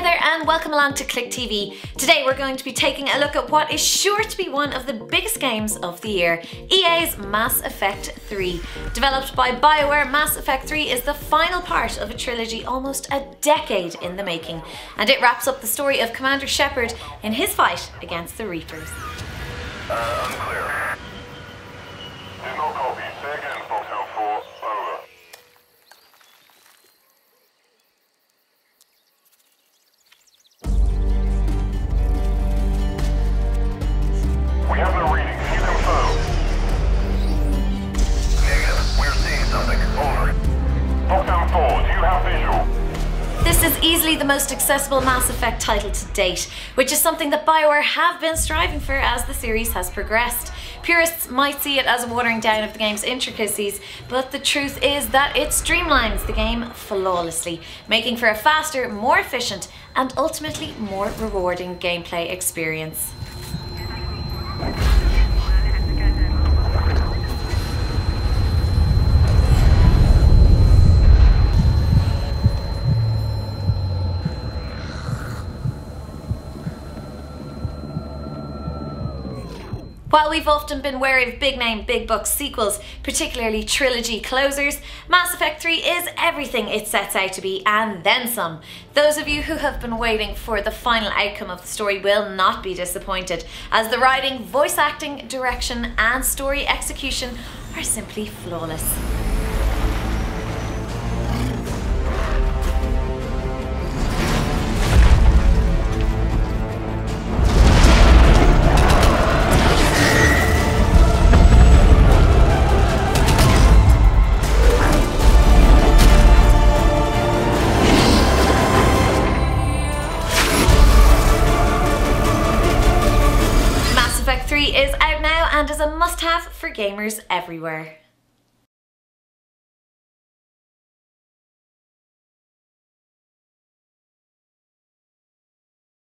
Hi there and welcome along to Click TV. Today we're going to be taking a look at what is sure to be one of the biggest games of the year, EA's Mass Effect 3. Developed by BioWare, Mass Effect 3 is the final part of a trilogy almost a decade in the making, and it wraps up the story of Commander Shepard in his fight against the Reapers. Unclear. Do not copy. Say again, Foxhound 4. Over. We have no reading. Can you confirm? Negative. We're seeing something. Over. Foxhound 4, do you have visual? This is easily the most accessible Mass Effect title to date, which is something that BioWare have been striving for as the series has progressed. Purists might see it as a watering down of the game's intricacies, but the truth is that it streamlines the game flawlessly, making for a faster, more efficient, and ultimately more rewarding gameplay experience. While we've often been wary of big-name, big-box sequels, particularly trilogy closers, Mass Effect 3 is everything it sets out to be, and then some. Those of you who have been waiting for the final outcome of the story will not be disappointed, as the writing, voice acting, direction, and story execution are simply flawless. Mass Effect 3 is out now and is a must-have for gamers everywhere.